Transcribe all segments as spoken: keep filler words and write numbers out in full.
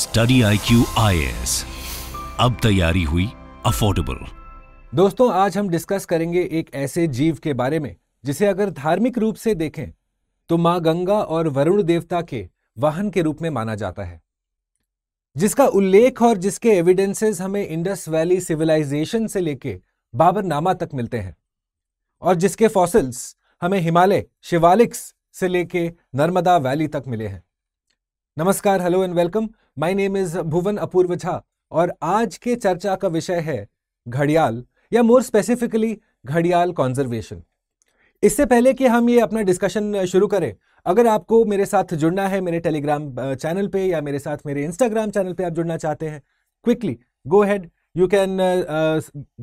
Study I Q I S, अब तैयारी हुई अफोर्डेबल। दोस्तों, आज हम डिस्कस करेंगे एक ऐसे जीव के बारे में जिसे अगर धार्मिक रूप से देखें तो मां गंगा और वरुण देवता के वाहन के रूप में माना जाता है, जिसका उल्लेख और जिसके एविडेंसेस हमें इंडस वैली सिविलाइजेशन से लेके बाबरनामा तक मिलते हैं और जिसके फॉसिल्स हमें हिमालय शिवालिक्स से लेके नर्मदा वैली तक मिले हैं। नमस्कार, hello and welcome. My name is Bhuvan अपूर्व झा और आज के चर्चा का विषय है घड़ियाल, या मोर स्पेसिफिकली घड़ियाल कॉन्जर्वेशन। इससे पहले कि हम ये अपना डिस्कशन शुरू करें, अगर आपको मेरे साथ जुड़ना है मेरे टेलीग्राम चैनल पे या मेरे साथ मेरे इंस्टाग्राम चैनल पे आप जुड़ना चाहते हैं, quickly go ahead, you can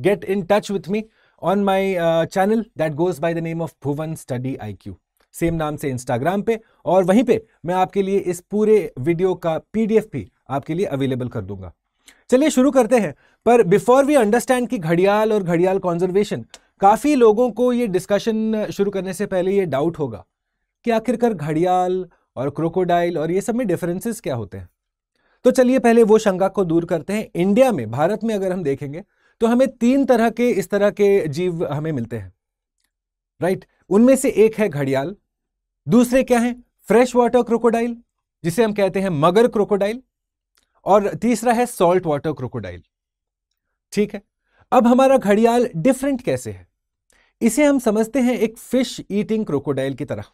get in touch with me on my channel that goes by the name of Bhuvan study I Q, same नाम से इंस्टाग्राम पे, और वहीं पे मैं आपके लिए इस पूरे वीडियो का पीडीएफ भी आपके लिए अवेलेबल कर दूंगा। चलिए शुरू करते हैं। पर बिफोर वी अंडरस्टैंड कि घड़ियाल और घड़ियाल कॉन्जर्वेशन, काफ़ी लोगों को ये डिस्कशन शुरू करने से पहले ये डाउट होगा कि आखिरकार घड़ियाल और क्रोकोडाइल और ये सब में डिफरेंसेस क्या होते हैं। तो चलिए पहले वो शंका को दूर करते हैं। इंडिया में, भारत में अगर हम देखेंगे तो हमें तीन तरह के इस तरह के जीव हमें मिलते हैं, राइट right? उनमें से एक है घड़ियाल, दूसरे क्या है फ्रेश वाटर क्रोकोडाइल जिसे हम कहते हैं मगर क्रोकोडाइल, और तीसरा है सॉल्ट वाटर क्रोकोडाइल। ठीक है, अब हमारा घड़ियाल डिफरेंट कैसे है? इसे हम समझते हैं एक फिश ईटिंग क्रोकोडाइल की तरह।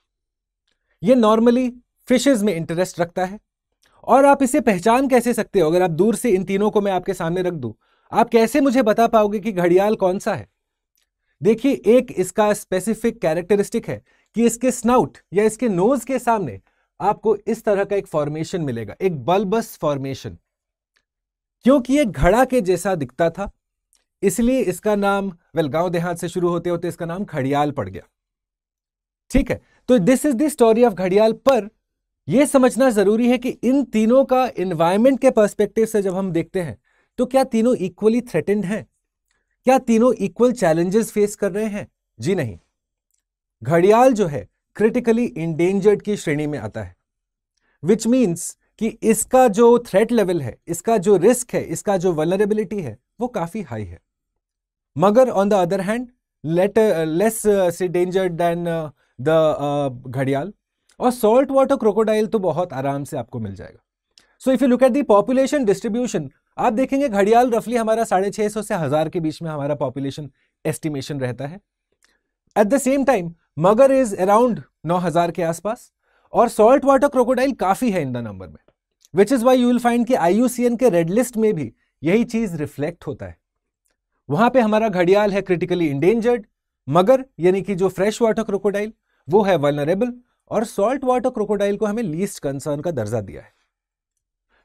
ये नॉर्मली फिशेज में इंटरेस्ट रखता है। और आप इसे पहचान कैसे सकते हो? अगर आप दूर से इन तीनों को मैं आपके सामने रख दूं, आप कैसे मुझे बता पाओगे कि घड़ियाल कौन सा है? देखिए, एक इसका स्पेसिफिक कैरेक्टरिस्टिक है कि इसके स्नाउट या इसके नोज के सामने आपको इस तरह का एक फॉर्मेशन मिलेगा, एक बल्बस फॉर्मेशन। क्योंकि ये घड़ा के जैसा दिखता था, इसलिए इसका नाम वेल गांव देहात से शुरू होते होते इसका नाम घड़ियाल पड़ गया। ठीक है, तो this is the story of घड़ियाल। पर यह समझना जरूरी है कि इन तीनों का एनवायरमेंट के पर्सपेक्टिव से जब हम देखते हैं तो क्या तीनों इक्वली थ्रेटेंड हैं? क्या तीनों इक्वल चैलेंजेस फेस कर रहे हैं? जी नहीं। घड़ियाल जो है क्रिटिकली इंडेंजर्ड की श्रेणी में आता है, विच मीन्स कि इसका जो थ्रेट लेवल है, इसका जो रिस्क है, इसका जो वल्नरेबिलिटी है, वो काफी हाई है। Mugger on the other hand let less endangered than the घड़ियाल, और सॉल्ट वाटर क्रोकोडाइल तो बहुत आराम से आपको मिल जाएगा। So if you look at the population distribution, आप देखेंगे घड़ियाल रफली हमारा साढ़े छः सौ से हज़ार के बीच में हमारा पॉपुलेशन एस्टिमेशन रहता है। At the same time mugger is around नौ हज़ार के आसपास, और सॉल्ट वाटर क्रोकोडाइल काफ़ी है इन द नंबर में, which is why you will find कि आईयूसीएन के रेड लिस्ट में भी यही चीज़ रिफ्लेक्ट होता है। वहाँ पे हमारा घड़ियाल है क्रिटिकली इंडेंजर्ड, मगर यानी कि जो फ्रेश वाटर क्रोकोडाइल वो है वल्नरेबल, और सॉल्ट वाटर क्रोकोडाइल को हमें लीस्ट कंसर्न का दर्जा दिया है।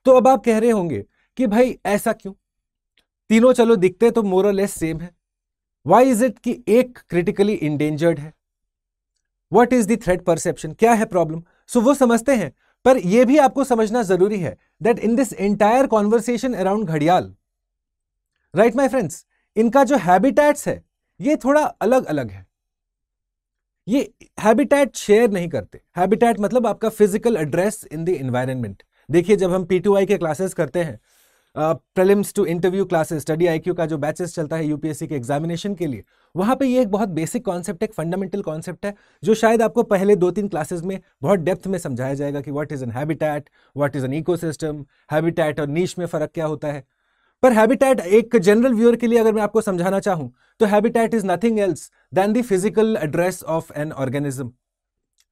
तो अब आप कह रहे होंगे कि भाई ऐसा क्यों? तीनों चलो दिखते तो मोर और लेस सेम है, व्हाई इज इट कि एक क्रिटिकली इंडेंजर्ड है? What is the threat perception? क्या है प्रॉब्लम? सो वो समझते हैं। पर यह भी आपको समझना जरूरी है that in this entire conversation around घड़ियाल, राइट माय फ्रेंड्स, इनका जो हैबिटेट्स है ये थोड़ा अलग अलग है। ये हैबिटेट शेयर नहीं करते। हैबिटेट मतलब आपका physical address in the environment. देखिए, जब हम पी टू आई के क्लासेस करते हैं, prelims to interview classes, study IQ का जो बैचेस चलता है यूपीएससी के एग्जामिनेशन के लिए, वहाँ पे ये एक बहुत बेसिक कॉन्सेप्ट, एक फंडामेंटल कॉन्सेप्ट है जो शायद आपको पहले दो तीन क्लासेस में बहुत डेप्थ में समझाया जाएगा कि what is an habitat, what is an ecosystem, habitat और नीश में फर्क क्या होता है। पर हैबिटेट एक जनरल व्यूअर के लिए अगर मैं आपको समझाना चाहूँ तो habitat is nothing else than the physical address of an organism,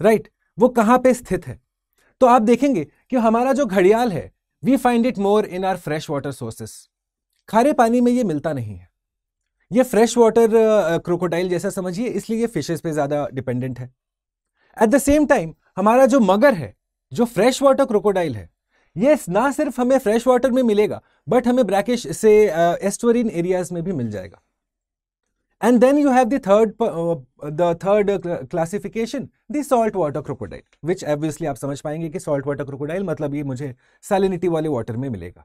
right? वो कहाँ पे स्थित है? तो आप देखेंगे कि हमारा जो घड़ियाल है, we find it more in our fresh water sources. खारे पानी में ये मिलता नहीं है। ये फ्रेश वाटर क्रोकोडाइल जैसा समझिए, इसलिए ये फिशेस पे ज़्यादा डिपेंडेंट है। एट द सेम टाइम हमारा जो मगर है, जो फ्रेश वाटर क्रोकोडाइल है, ये ना सिर्फ हमें फ्रेश वाटर में मिलेगा बट हमें ब्रैकिश से एस्टोरिन एरियाज में भी मिल जाएगा। And then you have the third uh, the third classification, the salt water crocodile, which obviously आप समझ पाएंगे कि salt water crocodile मतलब ये मुझे salinity वाले water में मिलेगा,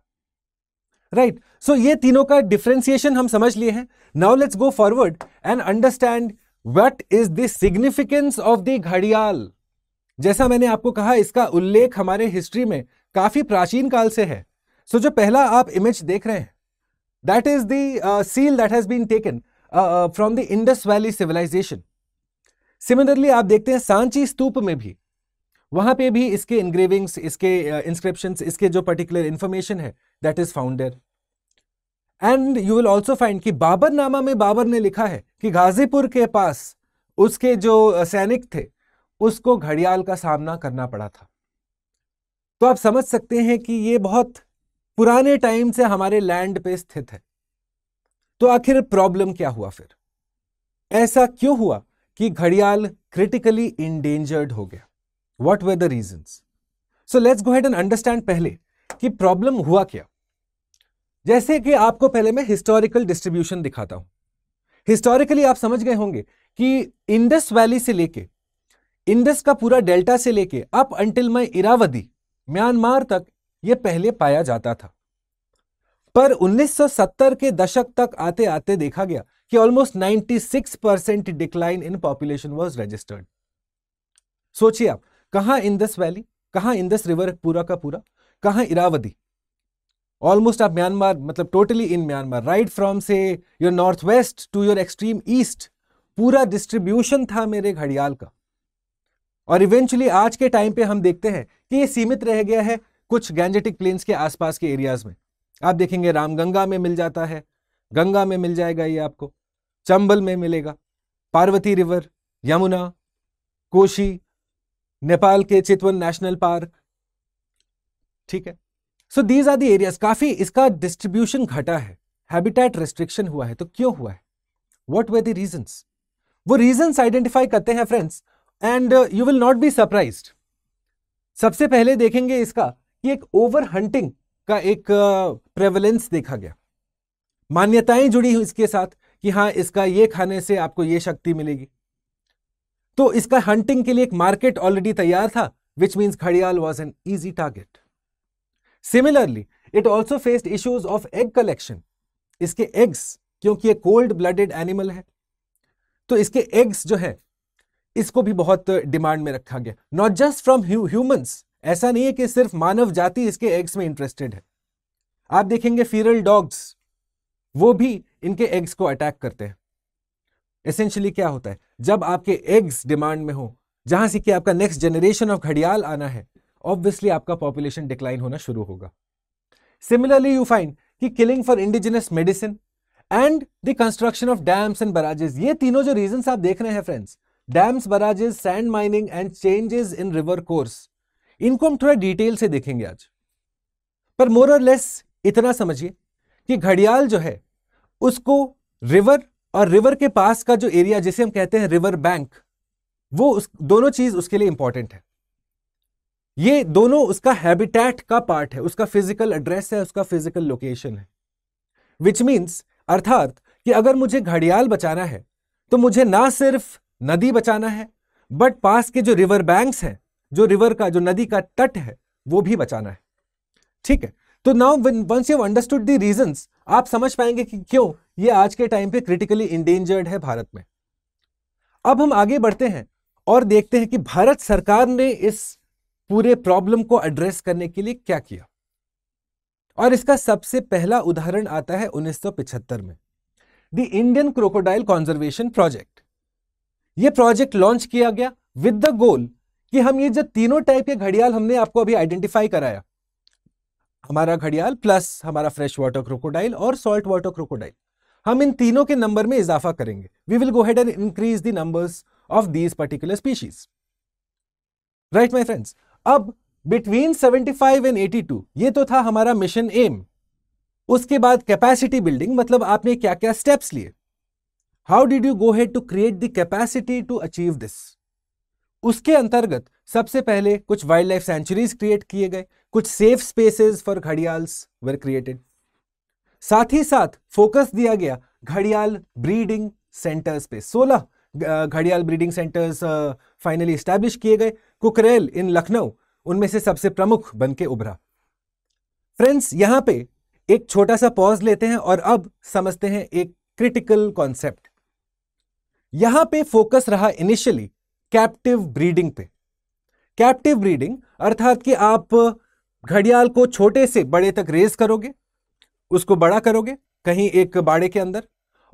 right? So ये तीनों का differentiation हम समझ लिए हैं। Now let's go forward and understand what is the significance of the घड़ियाल। जैसा मैंने आपको कहा, इसका उल्लेख हमारे history में काफी प्राचीन काल से है, सो जो पहला आप इमेज देख रहे हैं that is the seal that has been taken from the Indus valley civilization. Similarly आप देखते हैं सांची स्तूप में भी, वहां पे भी इसके इंग्रेविंग्स, इसके इंस्क्रिप्शंस, uh, इसके जो पर्टिकुलर इंफॉर्मेशन है that is found there. And you will also find कि बाबरनामा में बाबर ने लिखा है कि गाजीपुर के पास उसके जो सैनिक थे उसको घड़ियाल का सामना करना पड़ा था। तो आप समझ सकते हैं कि ये बहुत पुराने टाइम से हमारे लैंड पे स्थित है। तो आखिर प्रॉब्लम क्या हुआ, फिर ऐसा क्यों हुआ कि घड़ियाल क्रिटिकली इंडेंजर्ड हो गया? What were the reasons? So let's go head and understand पहले कि प्रॉब्लम हुआ क्या। जैसे कि आपको पहले मैं हिस्टोरिकल डिस्ट्रीब्यूशन दिखाता हूं। हिस्टोरिकली आप समझ गए होंगे कि इंडस वैली से लेके इंडस का पूरा डेल्टा से लेके up until my Irrawaddy Myanmar तक ये पहले पाया जाता था, पर उन्नीस सौ सत्तर के दशक तक आते आते देखा गया कि ऑलमोस्ट छियानवे percent decline in population was registered. सोचिए आप, कहां इंडस वैली, कहां इंडस रिवर पूरा का पूरा, कहां इरावदी, ऑलमोस्ट आप म्यांमार, मतलब totally in Myanmar, right from से your north west to your extreme east, पूरा डिस्ट्रीब्यूशन था मेरे घड़ियाल का। और इवेंचुअली आज के टाइम पे हम देखते हैं कि ये सीमित रह गया है कुछ गैंजेटिक प्लेन्स के आसपास के एरियाज में। आप देखेंगे रामगंगा में मिल जाता है, गंगा में मिल जाएगा ये आपको, चंबल में मिलेगा, पार्वती रिवर, यमुना, कोशी, नेपाल के चितवन नेशनल पार्क, ठीक है। So these are the areas. काफी इसका डिस्ट्रीब्यूशन घटा है, हैबिटेट रिस्ट्रिक्शन हुआ है। तो क्यों हुआ है? What were the reasons? वो रीजंस आइडेंटिफाई करते हैं friends, and you will not be surprised. सबसे पहले देखेंगे इसका कि एक ओवर हंटिंग का एक प्रेवलेंस देखा गया, मान्यताएं जुड़ी हुई इसके साथ कि हाँ इसका ये खाने से आपको ये शक्ति मिलेगी। तो इसका हंटिंग के लिए एक मार्केट ऑलरेडी तैयार था, विच मीन्स घड़ियाल was an easy target. Similarly it also faced issues of egg collection. इसके एग्स, क्योंकि ये कोल्ड ब्लडेड एनिमल है, तो इसके एग्स जो है इसको भी बहुत डिमांड में रखा गया, नॉट जस्ट फ्रॉम ह्यूमंस। ऐसा नहीं है कि सिर्फ मानव जाति इसके एग्स में इंटरेस्टेड है। आप देखेंगे फीरल डॉग्स, वो भी इनके एग्स को अटैक करते हैं। एसेंशियली क्या होता है, जब आपके एग्स डिमांड में हो, जहां से कि आपका नेक्स्ट जनरेशन ऑफ घड़ियाल आना है, ऑब्वियसली आपका पॉपुलेशन डिक्लाइन होना शुरू होगा। सिमिलरली यू फाइंड कि killing for indigenous medicine and the construction of dams and barrages, ये तीनों जो रीजंस आप देख रहे हैं friends, dams, barrages, sand mining and changes in river course, इनको हम थोड़ा डिटेल से देखेंगे आज। पर मोर और लेस इतना समझिए कि घड़ियाल जो है उसको रिवर और रिवर के पास का जो एरिया जिसे हम कहते हैं रिवर बैंक, वो उस, दोनों चीज उसके लिए इंपॉर्टेंट है। ये दोनों उसका हैबिटेट का पार्ट है, उसका फिजिकल एड्रेस है, उसका फिजिकल लोकेशन है। विच मीन्स, अर्थात कि अगर मुझे घड़ियाल बचाना है तो मुझे ना सिर्फ नदी बचाना है, बट पास के जो रिवर बैंक्स हैं, जो रिवर का, जो नदी का तट है, वो भी बचाना है, ठीक है। तो now once you have understood the reasons, आप समझ पाएंगे कि क्यों ये आज के टाइम पे क्रिटिकली इंडेंजर्ड है भारत में। अब हम आगे बढ़ते हैं और देखते हैं कि भारत सरकार ने इस पूरे प्रॉब्लम को एड्रेस करने के लिए क्या किया। और इसका सबसे पहला उदाहरण आता है उन्नीस सौ पिछहत्तर में, the Indian crocodile conservation project. ये प्रोजेक्ट लॉन्च किया गया विद द गोल कि हम ये जो तीनों टाइप के घड़ियाल हमने आपको अभी आइडेंटिफाई कराया, हमारा घड़ियाल प्लस हमारा फ्रेश वाटर क्रोकोडाइल और सॉल्ट वाटर क्रोकोडाइल, हम इन तीनों के नंबर में इजाफा करेंगे। We will go head and increase the numbers of these particular species, right my friends. अब between seventy five and eighty two ये तो था हमारा मिशन एम। उसके बाद कैपेसिटी बिल्डिंग, मतलब आपने क्या क्या स्टेप्स लिए, how did you go ahead to create the capacity to achieve this. उसके अंतर्गत सबसे पहले कुछ वाइल्ड लाइफ सेंचुरीज क्रिएट किए गए, कुछ safe spaces for gharials were created. साथ ही साथ फोकस दिया गया घड़ियाल ब्रीडिंग सेंटर्स पे। सोलह घड़ियाल ब्रीडिंग सेंटर्स फाइनली एस्टैब्लिश किए गए। कुकरेल इन लखनऊ उनमें से सबसे प्रमुख बनके उभरा। फ्रेंड्स, यहां पे एक छोटा सा पॉज लेते हैं और अब समझते हैं एक क्रिटिकल कॉन्सेप्ट। यहां पे फोकस रहा इनिशियली कैप्टिव ब्रीडिंग पे। कैप्टिव ब्रीडिंग अर्थात कि आप घड़ियाल को छोटे से बड़े तक रेज करोगे, उसको बड़ा करोगे कहीं एक बाड़े के अंदर,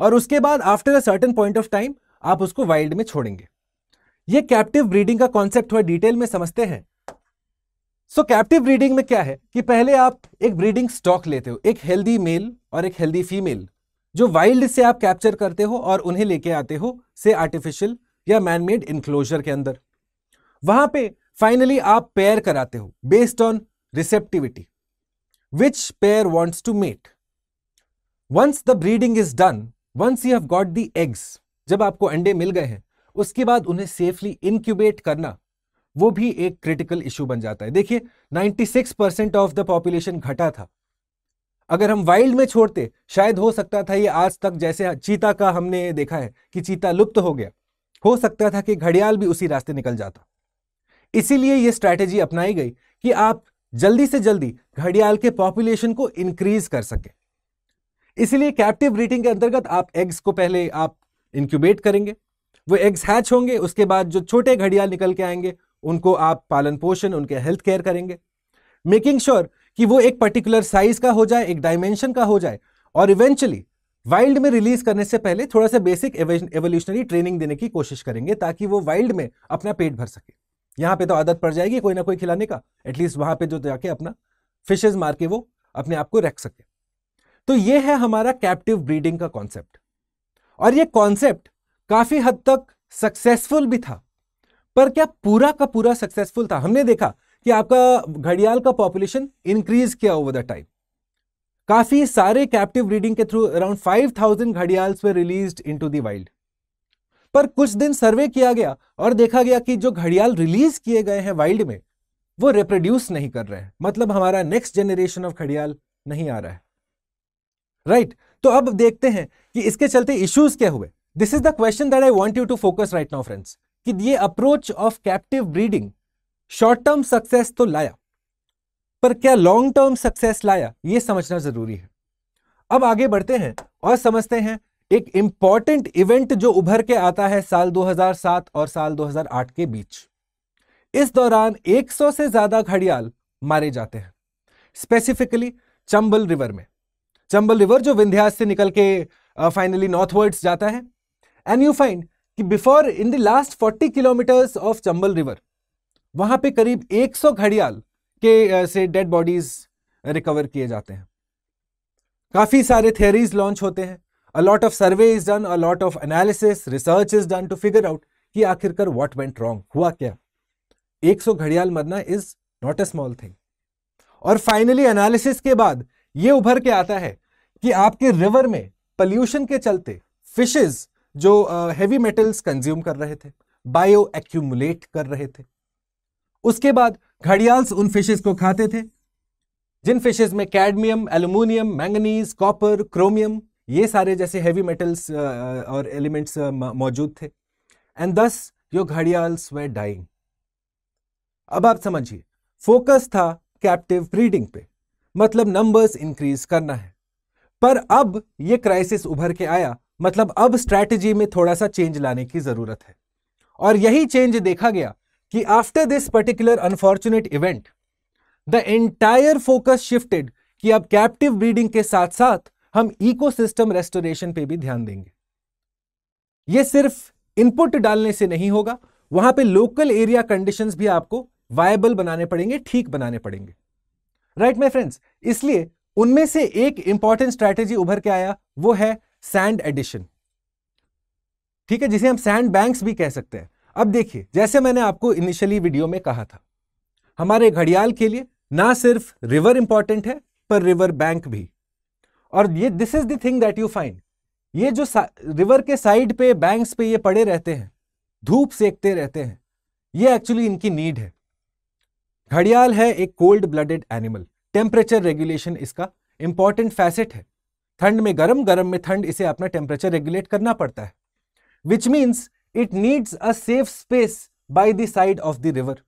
और उसके बाद after a certain point of time आप उसको वाइल्ड में छोड़ेंगे। ये कैप्टिव ब्रीडिंग का कॉन्सेप्ट थोड़ा डिटेल में समझते हैं। सो कैप्टिव ब्रीडिंग में क्या है कि पहले आप एक ब्रीडिंग स्टॉक लेते हो, एक हेल्दी मेल और एक हेल्दी फीमेल, जो वाइल्ड से आप कैप्चर करते हो और उन्हें लेके आते हो से आर्टिफिशियल या मैनमेड इंक्लोजर के अंदर। वहां पे फाइनली आप पेयर कराते हो based on receptivity, which pair wants to mate. Once the breeding is done, once you have got the eggs, जब आपको अंडे मिल गए हैं, उसके बाद उन्हें सेफली इनक्यूबेट करना वो भी एक क्रिटिकल इशू बन जाता है। देखिए छियानवे परसेंट ऑफ द पॉपुलेशन घटा था। अगर हम वाइल्ड में छोड़ते शायद हो सकता था ये आज तक, जैसे चीता का हमने देखा है कि चीता लुप्त हो गया, हो सकता था कि घड़ियाल भी उसी रास्ते निकल जाता। इसीलिए ये स्ट्रैटेजी अपनाई गई कि आप जल्दी से जल्दी घड़ियाल के पॉपुलेशन को इंक्रीज कर सके। इसलिए कैप्टिव ब्रीडिंग के अंतर्गत आप एग्स को पहले आप इंक्यूबेट करेंगे, वो एग्स हैच होंगे, उसके बाद जो छोटे घड़ियाल निकल के आएंगे उनको आप पालन पोषण, उनके हेल्थ केयर करेंगे, मेकिंग श्योर sure कि वो एक पर्टिकुलर साइज का हो जाए, एक डायमेंशन का हो जाए, और इवेंचुअली वाइल्ड में रिलीज करने से पहले थोड़ा सा बेसिक एवोल्यूशनरी ट्रेनिंग देने की कोशिश करेंगे ताकि वो वाइल्ड में अपना पेट भर सके। यहाँ पे तो आदत पड़ जाएगी कोई ना कोई खिलाने का, एटलीस्ट वहां पे जो जाके अपना फिशेज मार के वो अपने आप को रख सके। तो ये है हमारा कैप्टिव ब्रीडिंग का कॉन्सेप्ट, और ये कॉन्सेप्ट काफी हद तक सक्सेसफुल भी था। पर क्या पूरा का पूरा सक्सेसफुल था? हमने देखा कि आपका घड़ियाल का पॉपुलेशन इंक्रीज किया ओवर द टाइम। काफी सारे कैप्टिव ब्रीडिंग के थ्रू अराउंड पाँच हज़ार gharials were released into the wild. पर कुछ दिन सर्वे किया गया और देखा गया कि जो घड़ियाल रिलीज किए गए हैं वाइल्ड में वो रिप्रोड्यूस नहीं कर रहे हैं, मतलब हमारा नेक्स्ट जनरेशन ऑफ घड़ियाल नहीं आ रहा है, राइट right? तो अब देखते हैं कि इसके चलते इश्यूज क्या हुए। This is the question that I want you to focus right now friends, कि ये approach of captive breeding short term success तो लाया, पर क्या लॉन्ग टर्म सक्सेस लाया, ये समझना जरूरी है। अब आगे बढ़ते हैं और समझते हैं एक इंपॉर्टेंट इवेंट जो उभर के आता है साल दो हज़ार सात और साल दो हज़ार आठ के बीच। इस दौरान सौ से ज्यादा घड़ियाल मारे जाते हैं, स्पेसिफिकली चंबल रिवर में। चंबल रिवर जो विंध्यास से निकल के फाइनली नॉर्थवर्ड्स जाता है, एंड यू फाइंड कि बिफोर इन द लास्ट चालीस किलोमीटर्स ऑफ चंबल रिवर वहां पे करीब सौ घड़ियाल के से डेड बॉडीज रिकवर किए जाते हैं। काफी सारे थियरीज लॉन्च होते हैं, a lot of survey is done, a lot of analysis research is done to figure out कि आखिरकार व्हाट वेंट रॉन्ग, हुआ क्या। सौ घड़ियाल मरना is not a small thing. और फाइनली एनालिसिस के बाद ये उभर के आता है कि आपके रिवर में पॉल्यूशन के चलते फिशेज जो हेवी मेटल्स कंज्यूम कर रहे थे, बायो एक्यूमुलेट कर रहे थे, उसके बाद घड़ियाल्स उन फिशेज को खाते थे जिन फिशेज में cadmium, aluminium, manganese, copper, chromium, ये सारे जैसे हेवी मेटल्स और एलिमेंट्स मौजूद थे, एंड दस योर घड़ियाल्स वर डाइंग। अब आप समझिए, फोकस था कैप्टिव ब्रीडिंग पे, मतलब नंबर्स इंक्रीज करना है। पर अब ये क्राइसिस उभर के आया, मतलब अब स्ट्रैटेजी में थोड़ा सा चेंज लाने की जरूरत है। और यही चेंज देखा गया कि after this particular unfortunate event the entire focus shifted कि अब कैप्टिव ब्रीडिंग के साथ साथ हम इकोसिस्टम रेस्टोरेशन पे भी ध्यान देंगे। ये सिर्फ इनपुट डालने से नहीं होगा, वहां पे लोकल एरिया कंडीशंस भी आपको वायबल बनाने पड़ेंगे, ठीक बनाने पड़ेंगे, राइट माय फ्रेंड्स। इसलिए उनमें से एक इंपॉर्टेंट स्ट्रैटेजी उभर के आया, वो है सैंड एडिशन, ठीक है, जिसे हम सैंड बैंक्स भी कह सकते हैं। अब देखिए, जैसे मैंने आपको इनिशियली वीडियो में कहा था, हमारे घड़ियाल के लिए ना सिर्फ रिवर इंपॉर्टेंट है पर रिवर बैंक भी। और ये this is the thing that you find, ये जो रिवर के साइड पे बैंक्स पे ये पड़े रहते हैं, धूप सेकते रहते हैं, ये एक्चुअली इनकी नीड है। घड़ियाल है एक cold blooded animal, temperature regulation इसका इंपॉर्टेंट फैसेट है। ठंड में गर्म, गर्म में ठंड, इसे अपना टेम्परेचर रेगुलेट करना पड़ता है, which means it needs a safe space by the side of the river.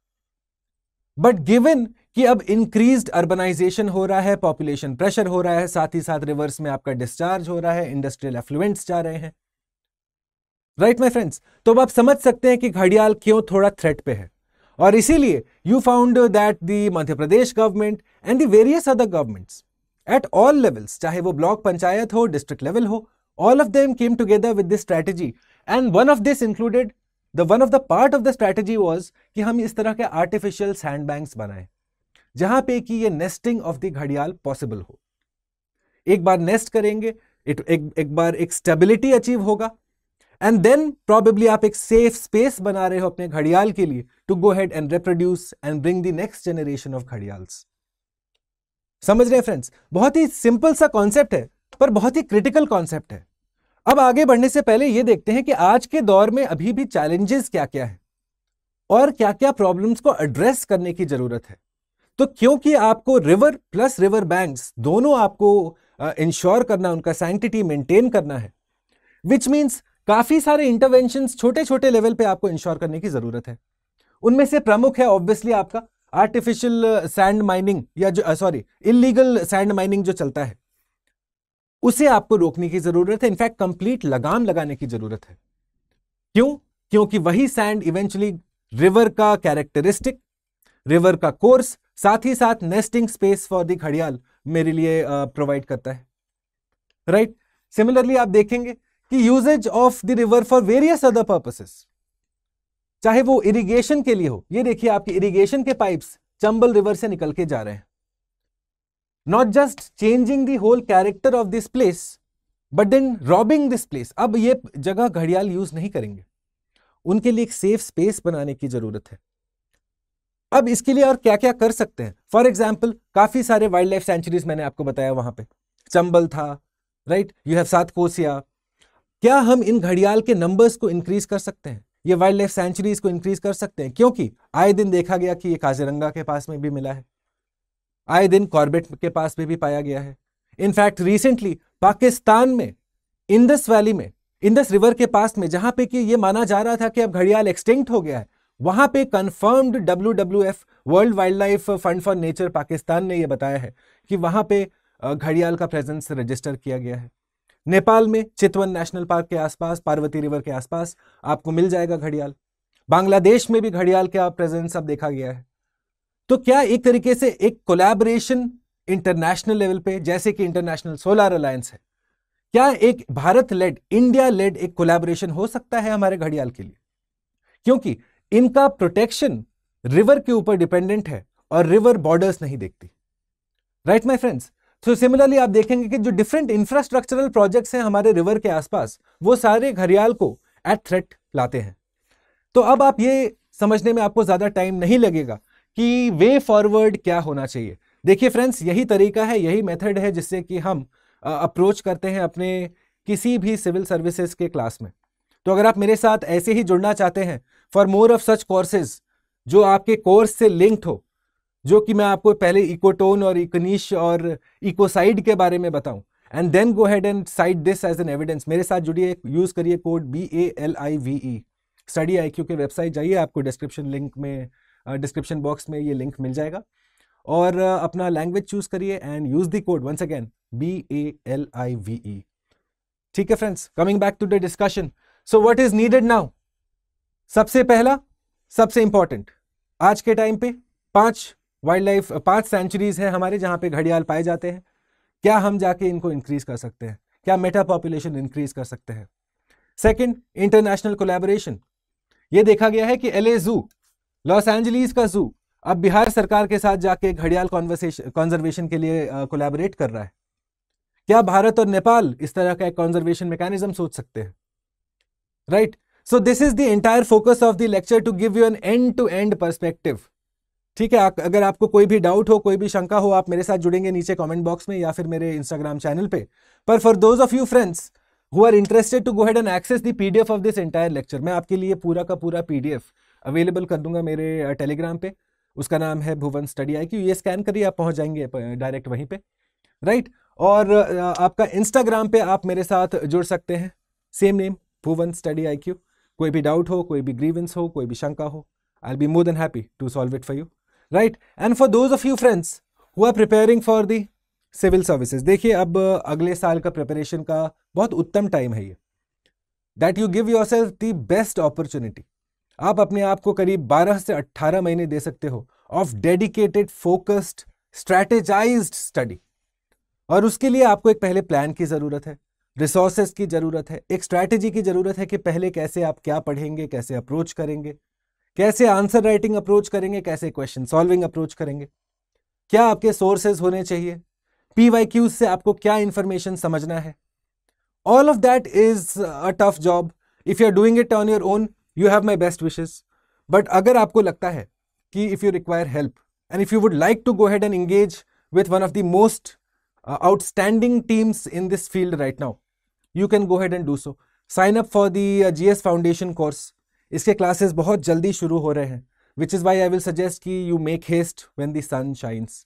But given कि अब इंक्रीज्ड अर्बनाइजेशन हो रहा है, पॉपुलेशन प्रेशर हो रहा है, साथ ही साथ रिवर्स में आपका डिस्चार्ज हो रहा है, इंडस्ट्रियल एफ्लुएंट्स जा रहे हैं, राइट माय फ्रेंड्स। तो अब आप समझ सकते हैं कि घड़ियाल क्यों थोड़ा थ्रेट पे है। और इसीलिए you found that the Madhya Pradesh government and the various other governments at all levels, चाहे वो ब्लॉक पंचायत हो, डिस्ट्रिक्ट लेवल हो, all of them came together with this strategy. And one of this included the one of the part of the strategy was कि हम इस तरह के artificial sand banks बनाएं जहां पे कि ये नेस्टिंग ऑफ द घड़ियाल पॉसिबल हो. एक बार नेस्ट करेंगे, एक, एक, एक बार एक स्टेबिलिटी अचीव होगा, एंड देन प्रॉबेबली आप एक सेफ स्पेस बना रहे हो अपने घड़ियाल के लिए to go head and reproduce and bring the next generation of gharials. समझ रहे हैं फ्रेंड्स, बहुत ही सिंपल सा कॉन्सेप्ट है पर बहुत ही क्रिटिकल कॉन्सेप्ट है. अब आगे बढ़ने से पहले ये देखते हैं कि आज के दौर में अभी भी चैलेंजेस क्या क्या है और क्या क्या प्रॉब्लम्स को एड्रेस करने की जरूरत है. तो क्योंकि आपको रिवर प्लस रिवर बैंक्स दोनों आपको इंश्योर करना, उनका सैंक्टिटी मेंटेन करना है, विच मीन्स काफी सारे इंटरवेंशंस छोटे छोटे लेवल पे आपको इंश्योर करने की जरूरत है. उनमें से प्रमुख है ऑब्वियसली आपका आर्टिफिशियल सैंड माइनिंग या जो सॉरी इलीगल सैंड माइनिंग जो चलता है उसे आपको रोकने की जरूरत है. इनफैक्ट कंप्लीट लगाम लगाने की जरूरत है. क्यों? क्योंकि वही सैंड इवेंचुअली रिवर का कैरेक्टरिस्टिक, रिवर का कोर्स, साथ ही साथ नेस्टिंग स्पेस फॉर द घड़ियाल मेरे लिए प्रोवाइड uh, करता है. Right right? सिमिलरली आप देखेंगे कि usage of the river for various other purposes, चाहे वो इरिगेशन के लिए हो. ये देखिए आपके इरिगेशन के पाइप्स चंबल रिवर से निकल के जा रहे हैं. Not just changing the whole character of this place, but then robbing this place. अब ये जगह घड़ियाल यूज नहीं करेंगे, उनके लिए एक सेफ स्पेस बनाने की जरूरत है. अब इसके लिए और क्या क्या कर सकते हैं? फॉर एग्जाम्पल, काफी सारे वाइल्ड लाइफ सेंचुरीज मैंने आपको बताया, वहां पे चंबल था, राइट, यू हैव सात कोसिया. क्या हम इन घड़ियाल के नंबर्स को इंक्रीज कर सकते हैं? ये वाइल्ड लाइफ सेंचुरीज को इंक्रीज कर सकते हैं, क्योंकि आए दिन देखा गया कि ये काजिरंगा के पास में भी मिला है, आए दिन कॉर्बेट के पास में भी, भी पाया गया है. इनफैक्ट रिसेंटली पाकिस्तान में इंडस वैली में, इंडस रिवर के पास में, जहां पे कि ये माना जा रहा था कि अब घड़ियाल एक्सटिंक्ट हो गया है, वहां पे confirmed W W F world wild life fund for nature Pakistan ने ये बताया है कि वहां पे घड़ियाल का प्रेजेंस रजिस्टर किया गया है. नेपाल में चितवन नेशनल पार्क के आसपास, पार्वती रिवर के आसपास आपको मिल जाएगा घड़ियाल. बांग्लादेश में भी घड़ियाल का प्रेजेंस अब देखा गया है. तो क्या एक तरीके से एक कोलैबोरेशन इंटरनेशनल लेवल पे, जैसे कि इंटरनेशनल सोलार अलायंस है, क्या एक भारत लेड, इंडिया लेड एक कोलैबोरेशन हो सकता है हमारे घड़ियाल के लिए? क्योंकि इनका प्रोटेक्शन रिवर के ऊपर डिपेंडेंट है और रिवर बॉर्डर्स नहीं देखती. Right my friends, so similarly आप देखेंगे कि जो डिफरेंट इंफ्रास्ट्रक्चरल प्रोजेक्ट्स हैं हमारे रिवर के आसपास, वो सारे घड़ियाल को एट थ्रेट लाते हैं. तो अब आप ये समझने में आपको ज्यादा टाइम नहीं लगेगा कि वे फॉरवर्ड क्या होना चाहिए. देखिए फ्रेंड्स, यही तरीका है, यही मेथड है जिससे कि हम अप्रोच करते हैं अपने किसी भी सिविल सर्विसेज के क्लास में. तो अगर आप मेरे साथ ऐसे ही जुड़ना चाहते हैं for more of such courses जो आपके कोर्स से लिंक्ड हो, जो कि मैं आपको पहले इकोटोन और इकोनिश और इकोसाइड के बारे में बताऊं, and then go head and cite this as an evidence, मेरे साथ जुड़िए, यूज करिए code B A L I V E. Study I Q के वेबसाइट जाइए, आपको डिस्क्रिप्शन लिंक में, डिस्क्रिप्शन uh, बॉक्स में ये लिंक मिल जाएगा, और uh, अपना लैंग्वेज चूज करिए and use the code once again B A L I V E. ठीक है friends, coming back to the discussion. So what is needed now? सबसे पहला, सबसे इंपॉर्टेंट, आज के टाइम पे पांच वाइल्ड लाइफ पांच सेंचुरीज हैं हमारे जहाँ पे घड़ियाल पाए जाते हैं. क्या हम जाके इनको इंक्रीज कर सकते हैं? क्या मेटा पॉपुलेशन इंक्रीज कर सकते हैं? Second, international collaboration. ये देखा गया है कि एल ए जू, लॉस एंजेलिस का जू, अब बिहार सरकार के साथ जाके घड़ियाल कॉन्जर्वेशन के लिए कोलैबोरेट कर रहा है. क्या भारत और नेपाल इस तरह का एक कॉन्जर्वेशन मैकेनिज्म सोच सकते हैं? Right, so this is the entire focus of the lecture to give you an end to end perspective. ठीक है, अगर आपको कोई भी डाउट हो, कोई भी शंका हो, आप मेरे साथ जुड़ेंगे नीचे कॉमेंट बॉक्स में या फिर मेरे इंस्टाग्राम चैनल पे. पर for those of you friends who are interested to go head and access the PDF of this entire lecture, मैं आपके लिए पूरा का पूरा पीडीएफ अवेलेबल कर दूंगा मेरे टेलीग्राम पे. उसका नाम है भुवन स्टडी आई क्यू. ये स्कैन करिए, आप पहुंच जाएंगे डायरेक्ट वहीं पे. राइट, और आपका इंस्टाग्राम पे आप मेरे साथ जुड़ सकते हैं, same name Bhuvan study I Q. कोई भी डाउट हो, कोई भी ग्रीवेंस हो, कोई भी शंका हो, I will be more than happy to solve it for you. Right, and for those of you friends who are preparing for the civil services, देखिए अब अगले साल का प्रिपरेशन का बहुत उत्तम टाइम है ये, that you give yourself the best opportunity. आप अपने आप को करीब बारह से अठारह महीने दे सकते हो of dedicated focused strategized study. और उसके लिए आपको एक पहले प्लान की ज़रूरत है, रिसोर्सेज की ज़रूरत है, एक स्ट्रैटेजी की ज़रूरत है कि पहले कैसे आप क्या पढ़ेंगे, कैसे अप्रोच करेंगे, कैसे आंसर राइटिंग अप्रोच करेंगे, कैसे क्वेश्चन सॉल्विंग अप्रोच करेंगे, क्या आपके सोर्सेज होने चाहिए, पी वाई क्यूज से आपको क्या इन्फॉर्मेशन समझना है। All of that is a tough job. If you are doing it on your own, you have my best wishes. But अगर आपको लगता है कि if you require help and if you would like to go ahead and engage with one of the most outstanding teams in this field right now, you can go ahead and do so. Sign up for the G S foundation course. इसके classes बहुत जल्दी शुरू हो रहे हैं, which is why I will suggest कि you make haste when the sun shines,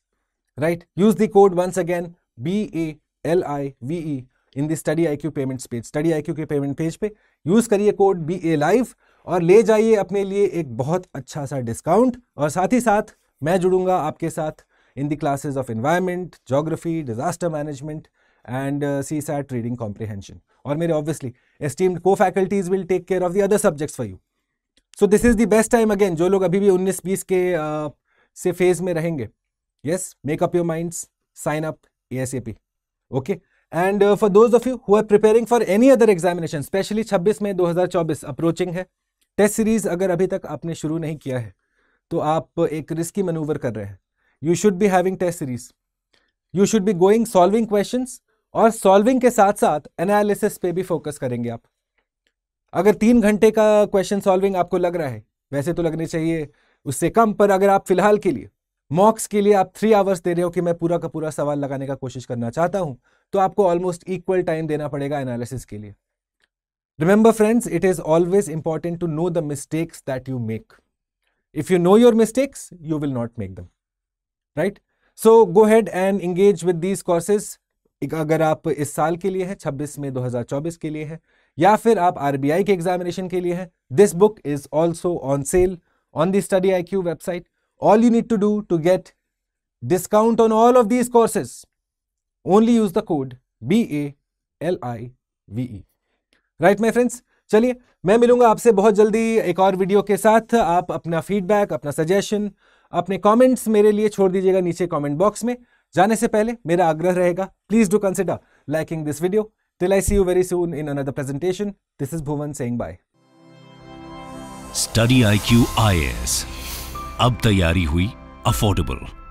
right. Use the code once again B A L I V E in the study I Q payments page. Study I Q के payment page पे use करिए code B A live और ले जाइए अपने लिए एक बहुत अच्छा सा डिस्काउंट। और साथ ही साथ मैं जुड़ूंगा आपके साथ in the classes of environment, geography, disaster management and CSAT reading comprehension. और मेरे obviously esteemed co faculties will take care of the other subjects for you. So this is the best time again, जो लोग अभी भी उन्नीस बीस के uh, से फेज में रहेंगे, yes, make up your minds, sign up A S A P, okay. And for those of you who are preparing for any other examination, especially छब्बीस मई दो हज़ार चौबीस अप्रोचिंग है, टेस्ट सीरीज अगर अभी तक आपने शुरू नहीं किया है तो आप एक रिस्की मनूवर कर रहे हैं। You should be having test series, you should be going solving question, और सॉल्विंग के साथ साथ एनालिसिस पे भी फोकस करेंगे आप। अगर तीन घंटे का क्वेश्चन सॉल्विंग आपको लग रहा है, वैसे तो लगने चाहिए उससे कम, पर अगर आप फिलहाल के लिए मॉक्स के लिए आप थ्री आवर्स दे रहे हो कि मैं पूरा का पूरा सवाल लगाने का कोशिश करना चाहता हूं, तो आपको ऑलमोस्ट इक्वल टाइम देना पड़ेगा एनालिसिस के लिए। Remember friends, it is always important to know the mistakes that you make. If you know your mistakes, you will not make them, right. So go head and engage with these courses. अगर आप इस साल के लिए है, छब्बीस मई दो हज़ार चौबीस के लिए है, या फिर आप आर बी आई के एग्जामिनेशन के लिए है, this book is also on sale on the study I Q website. All you need to do to get discount on all of these courses, only use the code B A L I V E, right my friends. चलिए, मैं मिलूंगा आपसे बहुत जल्दी एक और video के साथ। आप अपना फीडबैक, अपना सजेशन, अपने कमेंट्स मेरे लिए छोड़ दीजिएगा नीचे कमेंट बॉक्स में। जाने से पहले मेरा आग्रह रहेगा, please do consider liking this video. Till I see you very soon in another presentation. This is Bhuvan saying bye. Study I Q I A S. अब तैयारी हुई अफोर्डेबल।